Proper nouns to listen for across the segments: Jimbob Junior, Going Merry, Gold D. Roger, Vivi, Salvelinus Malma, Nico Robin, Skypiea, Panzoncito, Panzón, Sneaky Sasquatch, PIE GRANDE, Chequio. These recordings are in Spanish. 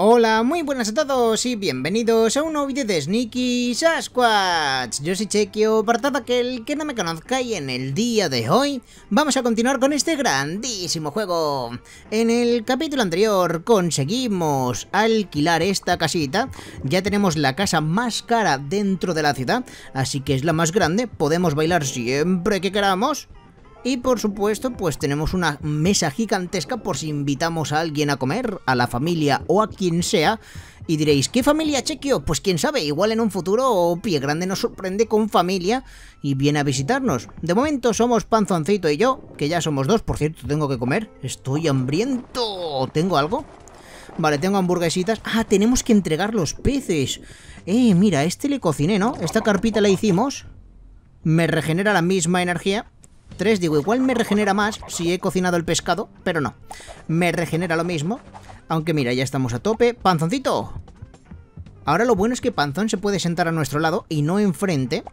Hola, muy buenas a todos y bienvenidos a un nuevo vídeo de Sneaky Sasquatch. Yo soy Chequio, para todo aquel que no me conozca, y en el día de hoy vamos a continuar con este grandísimo juego. En el capítulo anterior conseguimos alquilar esta casita. Ya tenemos la casa más cara dentro de la ciudad, así que es la más grande, podemos bailar siempre que queramos. Y por supuesto, pues tenemos una mesa gigantesca por si invitamos a alguien a comer, a la familia o a quien sea. Y diréis, ¿qué familia, Chequio? Pues quién sabe, igual en un futuro Pie Grande nos sorprende con familia y viene a visitarnos. De momento somos Panzoncito y yo, que ya somos dos. Por cierto, tengo que comer, estoy hambriento. ¿Tengo algo? Vale, tengo hamburguesitas. Ah, tenemos que entregar los peces. Mira, este le cociné, ¿no? Esta carpita la hicimos. Me regenera la misma energía. 3, digo, igual me regenera más si he cocinado el pescado, pero no, me regenera lo mismo. Aunque mira, ya estamos a tope. ¡Panzoncito! Ahora lo bueno es que Panzón se puede sentar a nuestro lado y no enfrente,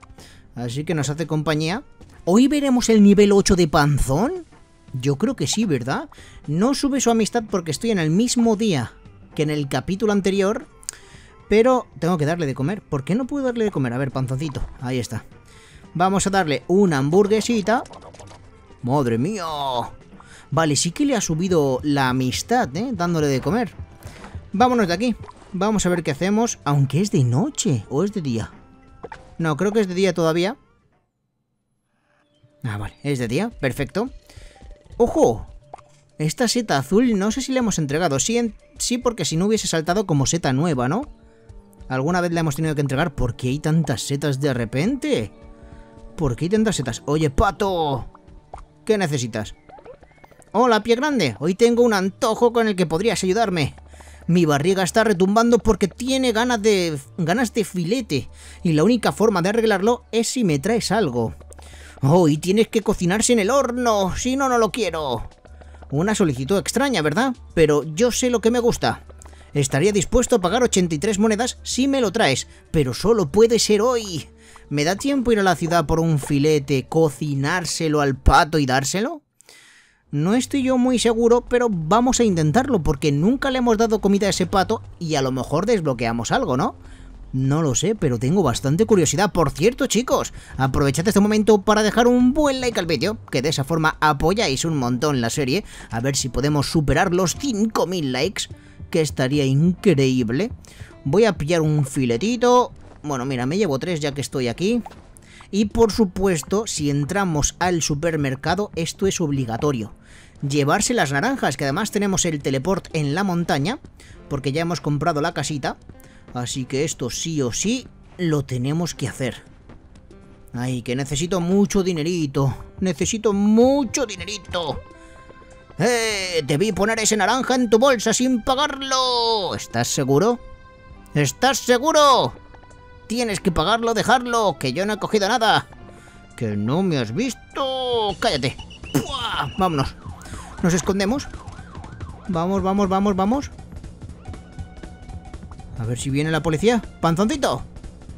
así que nos hace compañía. ¿Hoy veremos el nivel 8 de Panzón? Yo creo que sí, ¿verdad? No sube su amistad porque estoy en el mismo día que en el capítulo anterior, pero tengo que darle de comer. ¿Por qué no puedo darle de comer? A ver, Panzoncito, ahí está. Vamos a darle una hamburguesita. ¡Madre mía! Vale, sí que le ha subido la amistad, ¿eh? Dándole de comer. Vámonos de aquí. Vamos a ver qué hacemos. Aunque es de noche. ¿O es de día? No, creo que es de día todavía. Ah, vale. Es de día. Perfecto. ¡Ojo! Esta seta azul no sé si la hemos entregado. Sí, porque si no hubiese saltado como seta nueva, ¿no? Alguna vez la hemos tenido que entregar. ¿Por qué hay tantas setas de repente? ¿Por qué hay tantas setas? ¡Oye, pato! ¿Qué necesitas? Hola, Pie Grande. Hoy tengo un antojo con el que podrías ayudarme. Mi barriga está retumbando porque tiene ganas de filete. Y la única forma de arreglarlo es si me traes algo. Oh, y tienes que cocinarse en el horno. Si no, no lo quiero. Una solicitud extraña, ¿verdad? Pero yo sé lo que me gusta. Estaría dispuesto a pagar 83 monedas si me lo traes. Pero solo puede ser hoy. ¿Me da tiempo ir a la ciudad por un filete, cocinárselo al pato y dárselo? No estoy yo muy seguro, pero vamos a intentarlo, porque nunca le hemos dado comida a ese pato y a lo mejor desbloqueamos algo, ¿no? No lo sé, pero tengo bastante curiosidad. Por cierto, chicos, aprovechad este momento para dejar un buen like al vídeo, que de esa forma apoyáis un montón la serie. A ver si podemos superar los 5000 likes, que estaría increíble. Voy a pillar un filetito. Bueno, mira, me llevo 3 ya que estoy aquí. Y por supuesto, si entramos al supermercado, esto es obligatorio. Llevarse las naranjas, que además tenemos el teleport en la montaña, porque ya hemos comprado la casita. Así que esto sí o sí lo tenemos que hacer. Ay, que necesito mucho dinerito. Necesito mucho dinerito. Te vi poner ese naranja en tu bolsa sin pagarlo. ¿Estás seguro? ¿Estás seguro? Tienes que pagarlo, dejarlo, que yo no he cogido nada. Que no me has visto. Cállate. ¡Puah! Vámonos. Nos escondemos. Vamos, vamos, vamos, vamos. A ver si viene la policía. ¡Panzoncito!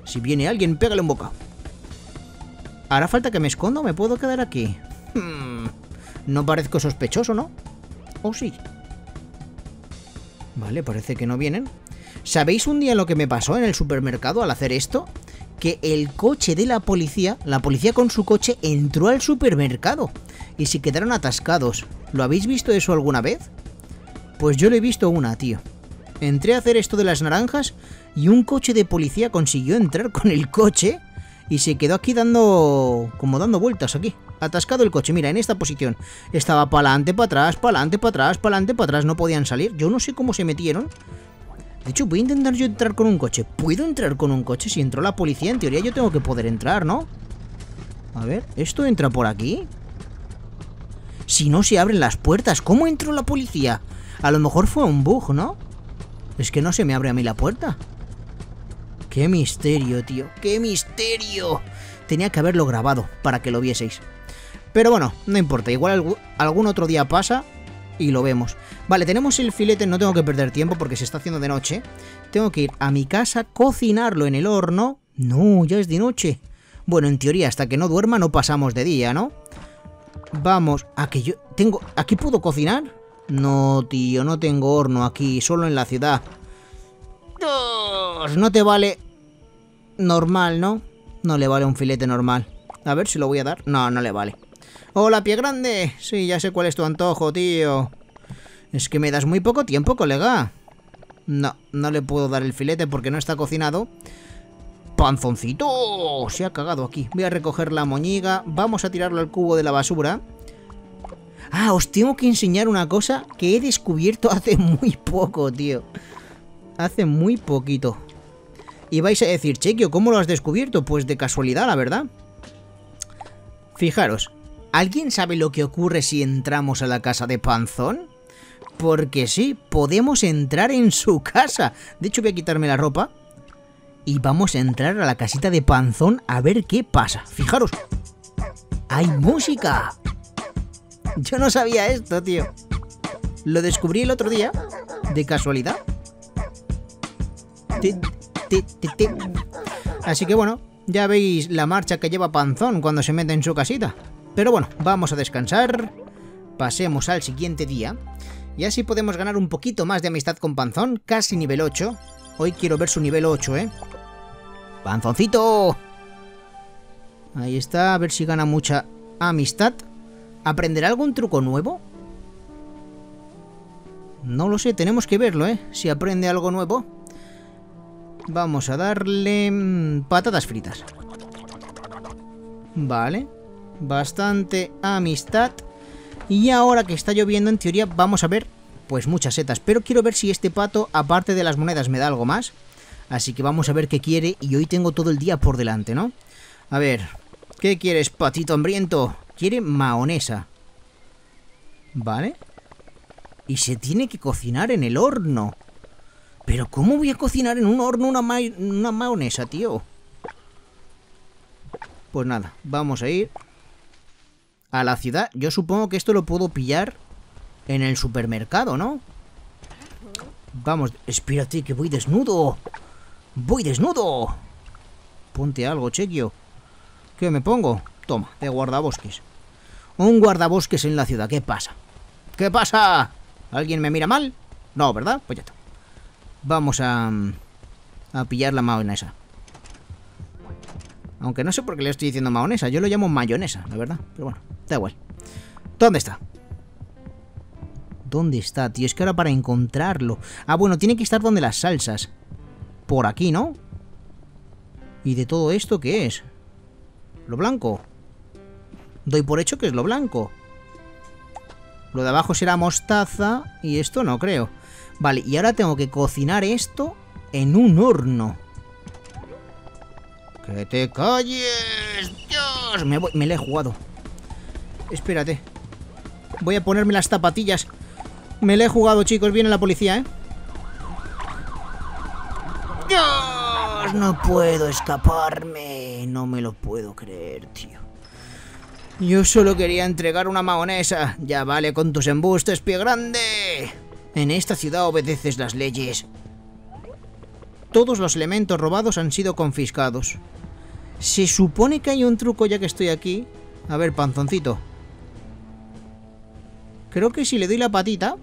Si viene alguien, pégale en boca. ¿Hará falta que me escondo? ¿Me puedo quedar aquí? No parezco sospechoso, ¿no? ¿O sí? Vale, parece que no vienen. ¿Sabéis un día lo que me pasó en el supermercado al hacer esto? Que el coche de la policía con su coche entró al supermercado y se quedaron atascados. ¿Lo habéis visto eso alguna vez? Pues yo lo he visto una, tío. Entré a hacer esto de las naranjas y un coche de policía consiguió entrar con el coche y se quedó aquí dando vueltas aquí. Atascado el coche, mira, en esta posición. Estaba para adelante, para atrás, para adelante, para atrás, para adelante, para atrás. No podían salir. Yo no sé cómo se metieron. De hecho, voy a intentar yo entrar con un coche. ¿Puedo entrar con un coche? Si entró la policía, en teoría yo tengo que poder entrar, ¿no? A ver, ¿esto entra por aquí? Si no se abren las puertas, ¿cómo entró la policía? A lo mejor fue un bug, ¿no? Es que no se me abre a mí la puerta. ¡Qué misterio, tío! ¡Qué misterio! Tenía que haberlo grabado para que lo vieseis. Pero bueno, no importa. Igual algún otro día pasa y lo vemos. Vale, tenemos el filete. No tengo que perder tiempo porque se está haciendo de noche. Tengo que ir a mi casa, cocinarlo en el horno. No, ya es de noche. Bueno, en teoría, hasta que no duerma no pasamos de día, ¿no? Vamos, a que yo tengo... ¿Aquí puedo cocinar? No, tío, no tengo horno aquí, solo en la ciudad. ¡No te vale normal, no? No le vale un filete normal. A ver si lo voy a dar. No, no le vale. ¡Hola, pie grande! Sí, ya sé cuál es tu antojo, tío. Es que me das muy poco tiempo, colega. No, no le puedo dar el filete porque no está cocinado. ¡Panzoncito! Se ha cagado aquí. Voy a recoger la moñiga. Vamos a tirarlo al cubo de la basura. Ah, os tengo que enseñar una cosa que he descubierto hace muy poco, tío. Hace muy poquito. Y vais a decir, Chequio, ¿cómo lo has descubierto? Pues de casualidad, la verdad. Fijaros, ¿alguien sabe lo que ocurre si entramos a la casa de Panzón? Porque sí, podemos entrar en su casa. De hecho, voy a quitarme la ropa. Y vamos a entrar a la casita de Panzón a ver qué pasa. Fijaros, hay música. Yo no sabía esto, tío. Lo descubrí el otro día, de casualidad. Así que bueno, ya veis la marcha que lleva Panzón cuando se mete en su casita. Pero bueno, vamos a descansar. Pasemos al siguiente día. Y así podemos ganar un poquito más de amistad con Panzón. Casi nivel 8. Hoy quiero ver su nivel 8, ¿eh? ¡Panzoncito! Ahí está, a ver si gana mucha amistad. ¿Aprenderá algún truco nuevo? No lo sé, tenemos que verlo, ¿eh? Si aprende algo nuevo. Vamos a darle... patatas fritas. Vale. Bastante amistad. Y ahora que está lloviendo, en teoría, vamos a ver... pues muchas setas. Pero quiero ver si este pato, aparte de las monedas, me da algo más. Así que vamos a ver qué quiere. Y hoy tengo todo el día por delante, ¿no? A ver... ¿qué quieres, patito hambriento? Quiere mahonesa. Vale. Y se tiene que cocinar en el horno. Pero ¿cómo voy a cocinar en un horno una mahonesa, tío? Pues nada, vamos a ir a la ciudad. Yo supongo que esto lo puedo pillar en el supermercado, ¿no? Vamos, espérate que voy desnudo. ¡Voy desnudo! Ponte algo, Chequio. ¿Qué me pongo? Toma, de guardabosques. Un guardabosques en la ciudad, ¿qué pasa? ¿Qué pasa? ¿Alguien me mira mal? No, ¿verdad? Pues ya está. Vamos a pillar la mayonesa. Aunque no sé por qué le estoy diciendo mayonesa. Yo lo llamo mayonesa, la verdad. Pero bueno, da igual. ¿Dónde está? ¿Dónde está, tío? Es que ahora para encontrarlo... ah, bueno, tiene que estar donde las salsas. Por aquí, ¿no? ¿Y de todo esto qué es? ¿Lo blanco? Doy por hecho que es lo blanco. Lo de abajo será mostaza. Y esto no creo. Vale, y ahora tengo que cocinar esto en un horno. ¡Que te calles! ¡Dios! Me la he jugado. Espérate. Voy a ponerme las zapatillas. Me la he jugado, chicos. Viene la policía, ¿eh? ¡Dios! No puedo escaparme. No me lo puedo creer, tío. Yo solo quería entregar una mahonesa. Ya vale con tus embustes, pie grande. En esta ciudad obedeces las leyes. Todos los elementos robados han sido confiscados. Se supone que hay un truco ya que estoy aquí. A ver, Panzoncito. Creo que si le doy la patita...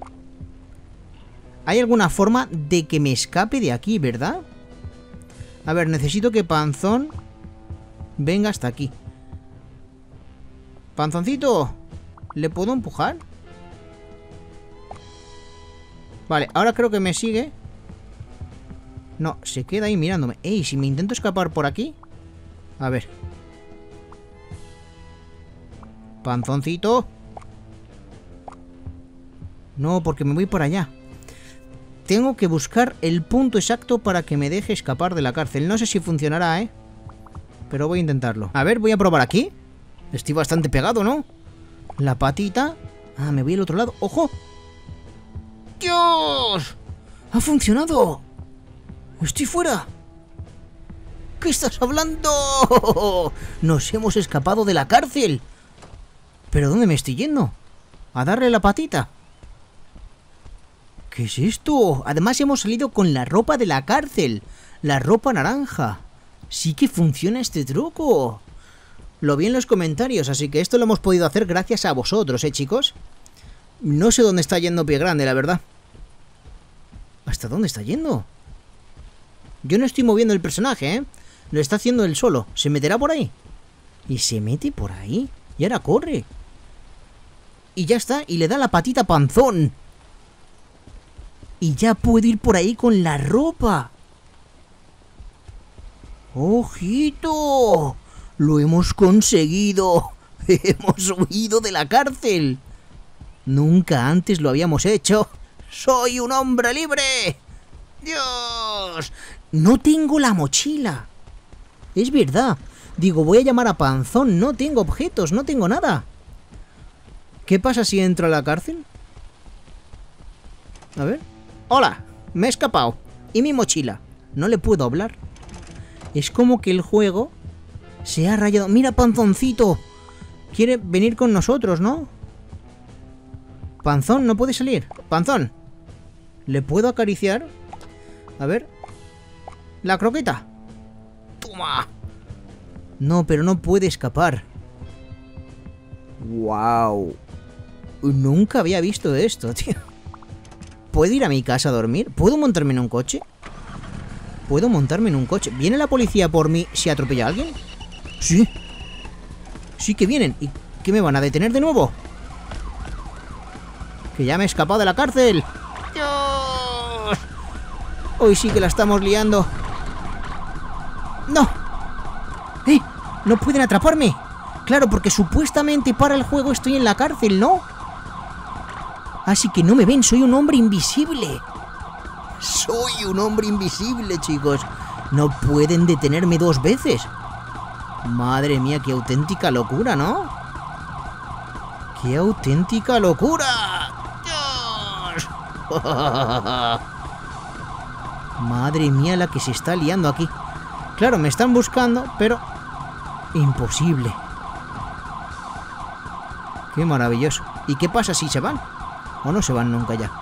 hay alguna forma de que me escape de aquí, ¿verdad? A ver, necesito que Panzón venga hasta aquí. Panzoncito, ¿le puedo empujar? Vale, ahora creo que me sigue. No, se queda ahí mirándome. Ey, si me intento escapar por aquí. A ver. Panzoncito. No, porque me voy por allá. Tengo que buscar el punto exacto para que me deje escapar de la cárcel. No sé si funcionará, ¿eh? Pero voy a intentarlo. A ver, voy a probar aquí. Estoy bastante pegado, ¿no? La patita. Ah, me voy al otro lado. ¡Ojo! ¡Dios! ¡Ha funcionado! ¡Estoy fuera! ¿Qué estás hablando? ¡Nos hemos escapado de la cárcel! ¿Pero dónde me estoy yendo? ¿A darle la patita? ¿Qué es esto? Además hemos salido con la ropa de la cárcel. La ropa naranja. Sí que funciona este truco. Lo vi en los comentarios, así que esto lo hemos podido hacer gracias a vosotros, ¿eh, chicos? No sé dónde está yendo pie grande, la verdad. ¿Hasta dónde está yendo? Yo no estoy moviendo el personaje, ¿eh? Lo está haciendo él solo. ¿Se meterá por ahí? Y se mete por ahí. Y ahora corre. Y ya está. Y le da la patita a Panzón. Y ya puedo ir por ahí con la ropa. ¡Ojito! Lo hemos conseguido. Hemos huido de la cárcel. Nunca antes lo habíamos hecho. ¡Soy un hombre libre! ¡Dios! No tengo la mochila. Es verdad. Digo, voy a llamar a Panzón. No tengo objetos, no tengo nada. ¿Qué pasa si entro a la cárcel? A ver. ¡Hola! Me he escapado. ¿Y mi mochila? No le puedo hablar. Es como que el juego se ha rayado. ¡Mira, Panzoncito! Quiere venir con nosotros, ¿no? Panzón, no puede salir. ¡Panzón! ¿Le puedo acariciar? A ver. ¡La croqueta! ¡Toma! No, pero no puede escapar. ¡Wow! Nunca había visto esto, tío. ¿Puedo ir a mi casa a dormir? ¿Puedo montarme en un coche? ¿Puedo montarme en un coche? ¿Viene la policía por mí si atropella a alguien? Sí. Sí que vienen. ¿Y qué me van a detener de nuevo? Que ya me he escapado de la cárcel. ¡Dios! Hoy sí que la estamos liando. ¡No! ¡Eh! ¡No pueden atraparme! Claro, porque supuestamente para el juego estoy en la cárcel, ¿no? Así que no me ven, soy un hombre invisible. Soy un hombre invisible, chicos. No pueden detenerme dos veces. Madre mía, qué auténtica locura, ¿no? ¡Qué auténtica locura! ¡Dios! Madre mía, la que se está liando aquí. Claro, me están buscando, pero... imposible. Qué maravilloso. ¿Y qué pasa si se van? ¿O no se van nunca ya?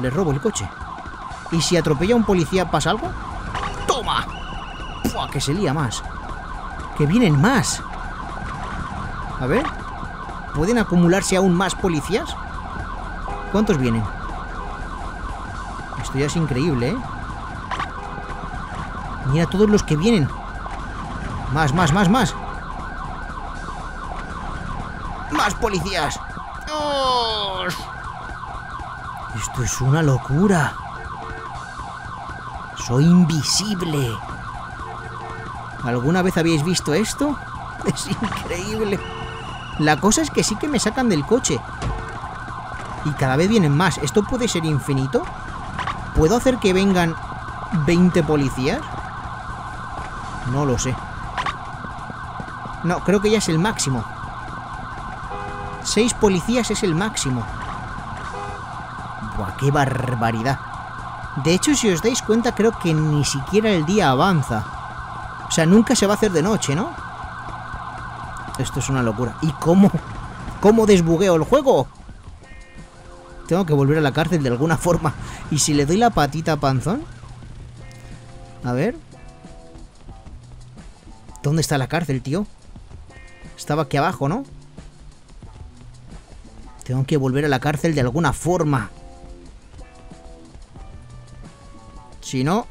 Les robo el coche. ¿Y si atropella a un policía pasa algo? ¡Toma! ¡Pua! Que se lía más. Que vienen más. A ver. ¿Pueden acumularse aún más policías? ¿Cuántos vienen? Esto ya es increíble, ¿eh? Mira todos los que vienen. Más, más, más, más. ¡Más policías! ¡Dios! Esto es una locura. Soy invisible. ¿Alguna vez habéis visto esto? Es increíble. La cosa es que sí que me sacan del coche. Y cada vez vienen más. ¿Esto puede ser infinito? ¿Puedo hacer que vengan 20 policías? No lo sé. No, creo que ya es el máximo. 6 policías es el máximo. ¡Buah, qué barbaridad! De hecho, si os dais cuenta, creo que ni siquiera el día avanza. O sea, nunca se va a hacer de noche, ¿no? Esto es una locura. ¿Y cómo? ¿Cómo desbugueo el juego? Tengo que volver a la cárcel de alguna forma. ¿Y si le doy la patita a Panzón? A ver. ¿Dónde está la cárcel, tío? Estaba aquí abajo, ¿no? Tengo que volver a la cárcel de alguna forma. Si no,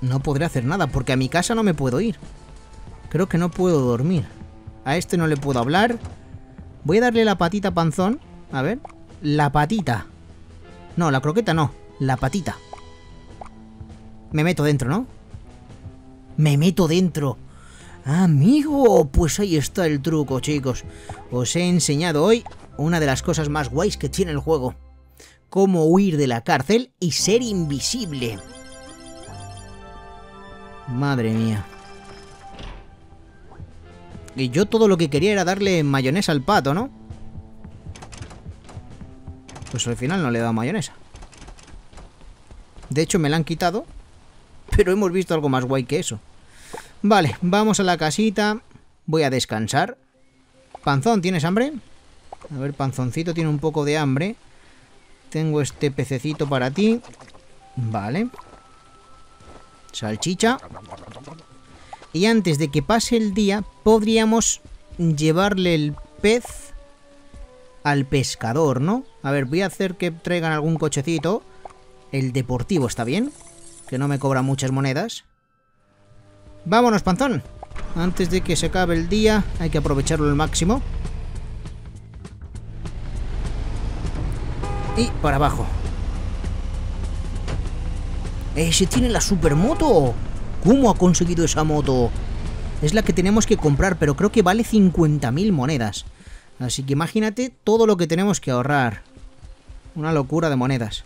no podré hacer nada, porque a mi casa no me puedo ir. Creo que no puedo dormir. A este no le puedo hablar. Voy a darle la patita a Panzón. A ver. La patita. No, la croqueta no. La patita. Me meto dentro, ¿no? Me meto dentro. Amigo, pues ahí está el truco, chicos. Os he enseñado hoy una de las cosas más guays que tiene el juego. Cómo huir de la cárcel y ser invisible. Madre mía. Y yo todo lo que quería era darle mayonesa al pato, ¿no? Pues al final no le he dado mayonesa. De hecho me la han quitado. Pero hemos visto algo más guay que eso. Vale, vamos a la casita. Voy a descansar. Panzón, ¿tienes hambre? A ver, Panzoncito tiene un poco de hambre. Tengo este pececito para ti. Vale. Salchicha. Y antes de que pase el día, podríamos llevarle el pez al pescador, ¿no? A ver, voy a hacer que traigan algún cochecito. El deportivo, ¿está bien? que no me cobra muchas monedas. Vámonos, panzón. Antes de que se acabe el día, hay que aprovecharlo al máximo. Y para abajo. ¡Ese tiene la supermoto! ¿Cómo ha conseguido esa moto? Es la que tenemos que comprar, pero creo que vale 50.000 monedas. Así que imagínate todo lo que tenemos que ahorrar. Una locura de monedas.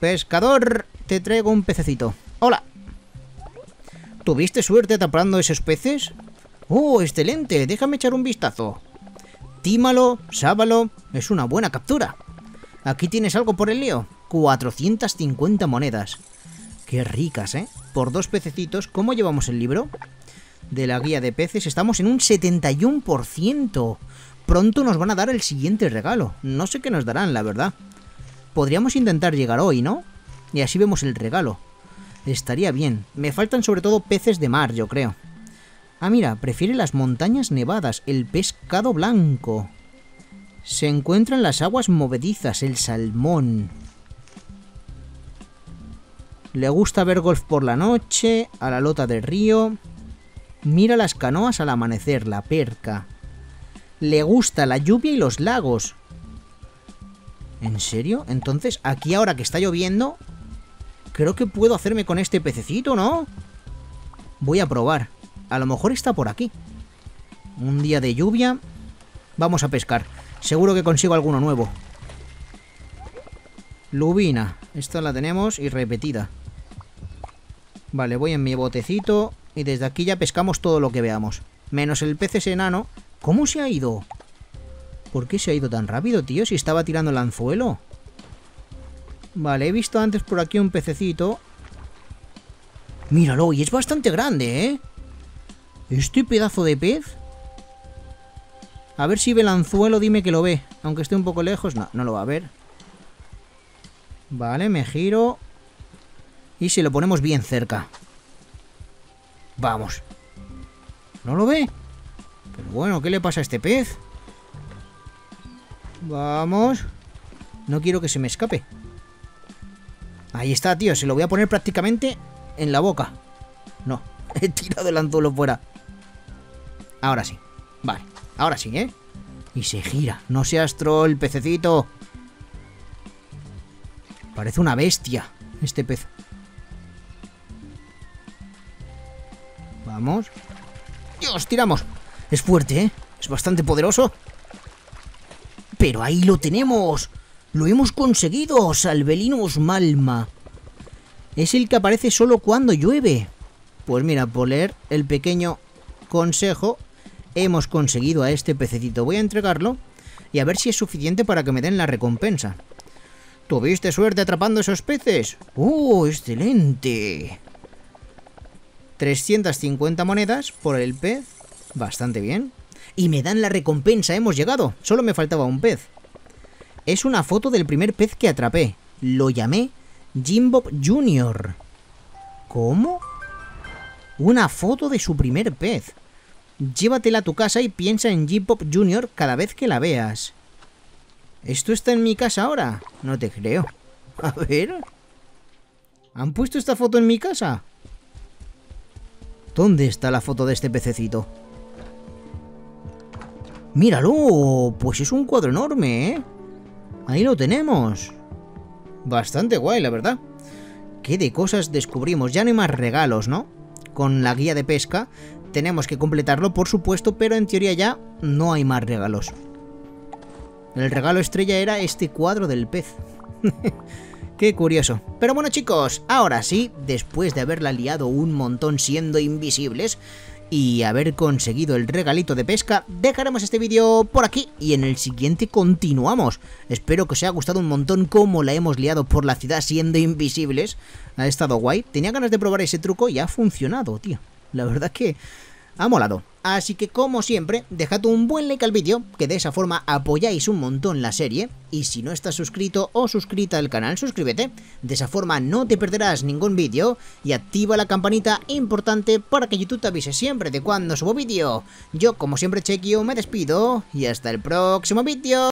Pescador, te traigo un pececito. ¡Hola! ¿Tuviste suerte atrapando esos peces? ¡Oh, excelente! Déjame echar un vistazo. Tímalo, sábalo, es una buena captura. Aquí tienes algo por el lío. 450 monedas. Qué ricas, ¿eh? Por dos pececitos. ¿Cómo llevamos el libro? De la guía de peces. Estamos en un 71%. Pronto nos van a dar el siguiente regalo. No sé qué nos darán, la verdad. Podríamos intentar llegar hoy, ¿no? Y así vemos el regalo. Estaría bien. Me faltan sobre todo peces de mar, yo creo. Ah, mira. Prefiere las montañas nevadas. El pescado blanco. Se encuentran las aguas movedizas. El salmón. Le gusta ver golf por la noche, a la lota del río. Mira las canoas al amanecer, la perca. Le gusta la lluvia y los lagos. ¿En serio? Entonces, aquí ahora que está lloviendo, creo que puedo hacerme con este pececito, ¿no? Voy a probar. A lo mejor está por aquí. Un día de lluvia. Vamos a pescar. Seguro que consigo alguno nuevo. Lubina. Esta la tenemos y repetida. Vale, voy en mi botecito y desde aquí ya pescamos todo lo que veamos. Menos el pez ese enano. ¿Cómo se ha ido? ¿Por qué se ha ido tan rápido, tío? Si estaba tirando el anzuelo. Vale, he visto antes por aquí un pececito. Míralo, y es bastante grande, ¿eh? Este pedazo de pez. A ver si ve el anzuelo, dime que lo ve. Aunque esté un poco lejos, no, no lo va a ver. Vale, me giro. Y si lo ponemos bien cerca. Vamos. ¿No lo ve? Pero bueno, ¿qué le pasa a este pez? Vamos. No quiero que se me escape. Ahí está, tío. Se lo voy a poner prácticamente en la boca. No, he tirado el anzuelo fuera. Ahora sí. Vale, ahora sí, ¿eh? Y se gira. No seas troll, pececito. Parece una bestia este pez. Vamos. ¡Dios, tiramos! Es fuerte, ¿eh? Es bastante poderoso. ¡Pero ahí lo tenemos! ¡Lo hemos conseguido! Salvelinus Malma. Es el que aparece solo cuando llueve. Pues mira, por leer el pequeño consejo, hemos conseguido a este pececito. Voy a entregarlo y a ver si es suficiente para que me den la recompensa. ¿Tuviste suerte atrapando esos peces? ¡Oh, excelente! 350 monedas por el pez. Bastante bien. Y me dan la recompensa, hemos llegado. Solo me faltaba un pez. Es una foto del primer pez que atrapé. Lo llamé Jimbob Junior. ¿Cómo? Una foto de su primer pez. Llévatela a tu casa y piensa en Jimbob Junior cada vez que la veas. ¿Esto está en mi casa ahora? No te creo. A ver. ¿Han puesto esta foto en mi casa? ¿Dónde está la foto de este pececito? ¡Míralo! Pues es un cuadro enorme, ¿eh? Ahí lo tenemos. Bastante guay, la verdad. ¿Qué de cosas descubrimos? Ya no hay más regalos, ¿no? Con la guía de pesca tenemos que completarlo, por supuesto, pero en teoría ya no hay más regalos. El regalo estrella era este cuadro del pez. Qué curioso. Pero bueno, chicos, ahora sí, después de haberla liado un montón siendo invisibles y haber conseguido el regalito de pesca, dejaremos este vídeo por aquí y en el siguiente continuamos. Espero que os haya gustado un montón cómo la hemos liado por la ciudad siendo invisibles. Ha estado guay. Tenía ganas de probar ese truco y ha funcionado, tío. La verdad es que ha molado. Así que como siempre, dejad un buen like al vídeo, que de esa forma apoyáis un montón la serie. Y si no estás suscrito o suscrita al canal, suscríbete. De esa forma no te perderás ningún vídeo. Y activa la campanita importante para que YouTube te avise siempre de cuando subo vídeo. Yo como siempre, Chequio, me despido y hasta el próximo vídeo.